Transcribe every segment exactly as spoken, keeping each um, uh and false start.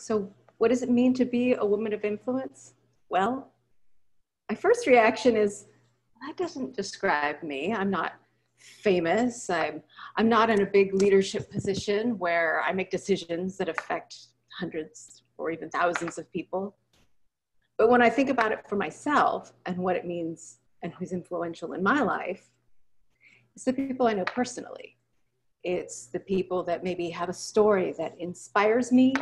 So what does it mean to be a woman of influence? Well, my first reaction is, that doesn't describe me. I'm not famous. I'm, I'm not in a big leadership position where I make decisions that affect hundreds or even thousands of people. But when I think about it for myself and what it means and who's influential in my life, it's the people I know personally. It's the people that maybe have a story that inspires me,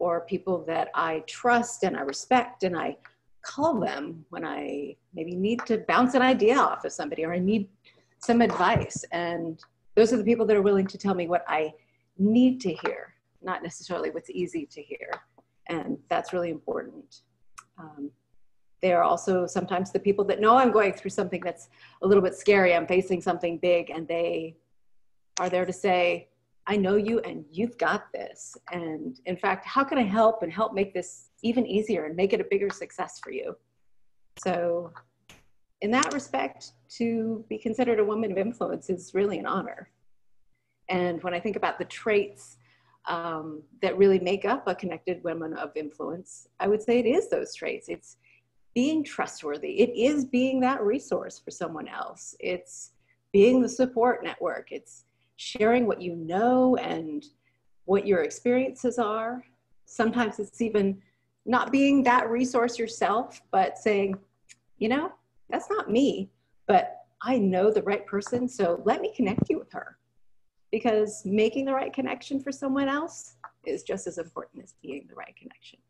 or people that I trust and I respect, and I call them when I maybe need to bounce an idea off of somebody, or I need some advice. And those are the people that are willing to tell me what I need to hear, not necessarily what's easy to hear. And that's really important. Um, They are also sometimes the people that know I'm going through something that's a little bit scary, I'm facing something big, and they are there to say, I know you and you've got this. And in fact, how can I help and help make this even easier and make it a bigger success for you? So in that respect, to be considered a woman of influence is really an honor. And when I think about the traits um, that really make up a Connected Women of Influence, I would say it is those traits. It's being trustworthy. It is being that resource for someone else. It's being the support network. It's sharing what you know and what your experiences are. Sometimes it's even not being that resource yourself, but saying, you know, that's not me, but I know the right person, so let me connect you with her. Because making the right connection for someone else is just as important as being the right connection.